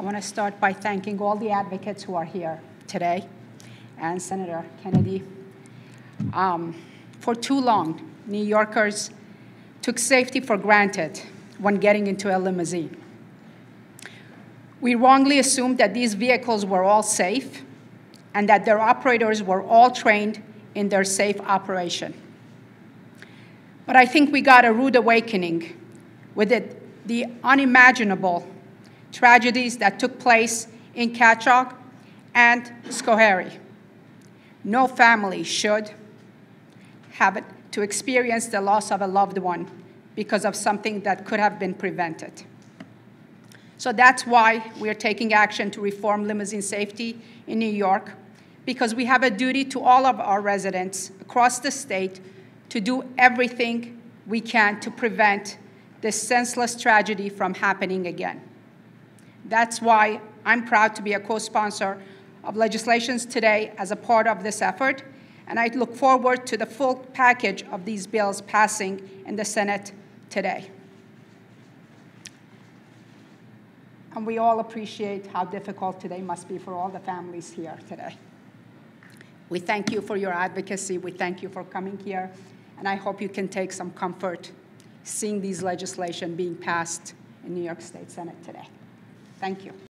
I want to start by thanking all the advocates who are here today and Senator Kennedy. For too long, New Yorkers took safety for granted when getting into a limousine. We wrongly assumed that these vehicles were all safe and that their operators were all trained in their safe operation. But I think we got a rude awakening with the unimaginable tragedies that took place in Cutchogue and Schoharie. No family should have it to experience the loss of a loved one because of something that could have been prevented. So that's why we are taking action to reform limousine safety in New York, because we have a duty to all of our residents across the state to do everything we can to prevent this senseless tragedy from happening again. That's why I'm proud to be a co-sponsor of legislations today as a part of this effort, and I look forward to the full package of these bills passing in the Senate today. And we all appreciate how difficult today must be for all the families here today. We thank you for your advocacy. We thank you for coming here, and I hope you can take some comfort seeing these legislation being passed in New York State Senate today. Thank you.